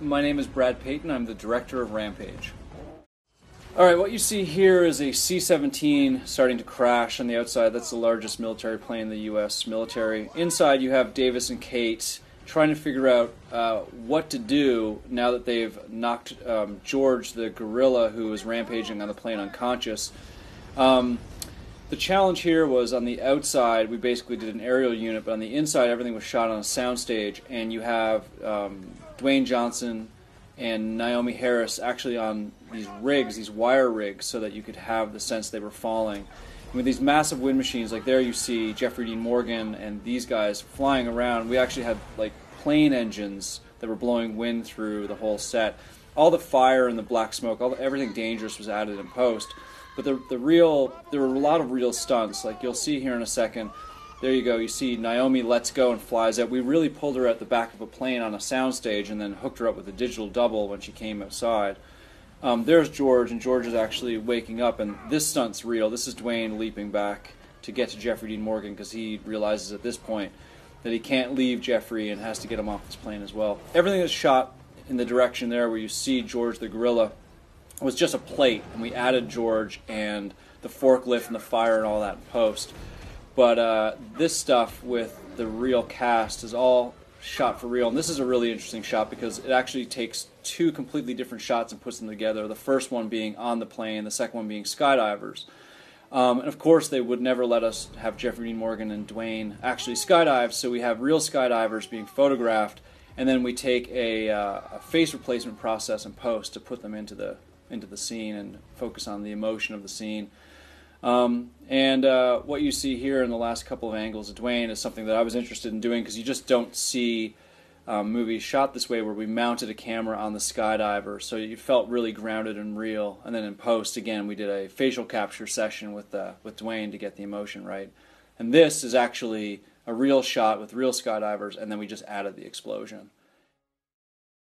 My name is Brad Peyton. I'm the director of Rampage. All right, what you see here is a C-17 starting to crash on the outside. That's the largest military plane in the U.S. military. Inside, you have Davis and Kate trying to figure out what to do now that they've knocked George, the gorilla who was rampaging on the plane, unconscious. The challenge here was on the outside, we basically did an aerial unit, but on the inside, everything was shot on a soundstage, and you have Dwayne Johnson and Naomi Harris actually on these rigs, these wire rigs, so that you could have the sense they were falling. And with these massive wind machines, like there you see Jeffrey Dean Morgan and these guys flying around. We actually had like plane engines that were blowing wind through the whole set. All the fire and the black smoke, everything dangerous was added in post. But there were a lot of real stunts, like you'll see here in a second. There you go, you see Naomi lets go and flies out. We really pulled her out the back of a plane on a soundstage and then hooked her up with a digital double when she came outside. There's George, and George is actually waking up, and this stunt's real. This is Dwayne leaping back to get to Jeffrey Dean Morgan because he realizes at this point that he can't leave Jeffrey and has to get him off this plane as well. Everything that's shot in the direction there where you see George the gorilla was just a plate, and we added George and the forklift and the fire and all that in post. But this stuff with the real cast is all shot for real. And this is a really interesting shot because it actually takes two completely different shots and puts them together. The first one being on the plane, the second one being skydivers. And of course, they would never let us have Jeffrey Dean Morgan and Dwayne actually skydive. So we have real skydivers being photographed. And then we take a face replacement process in post to put them into the scene and focus on the emotion of the scene. What you see here in the last couple of angles of Dwayne is something that I was interested in doing because you just don't see movies shot this way where we mounted a camera on the skydiver, so you felt really grounded and real. And then in post, again, we did a facial capture session with Dwayne to get the emotion right. And this is actually a real shot with real skydivers, and then we just added the explosion.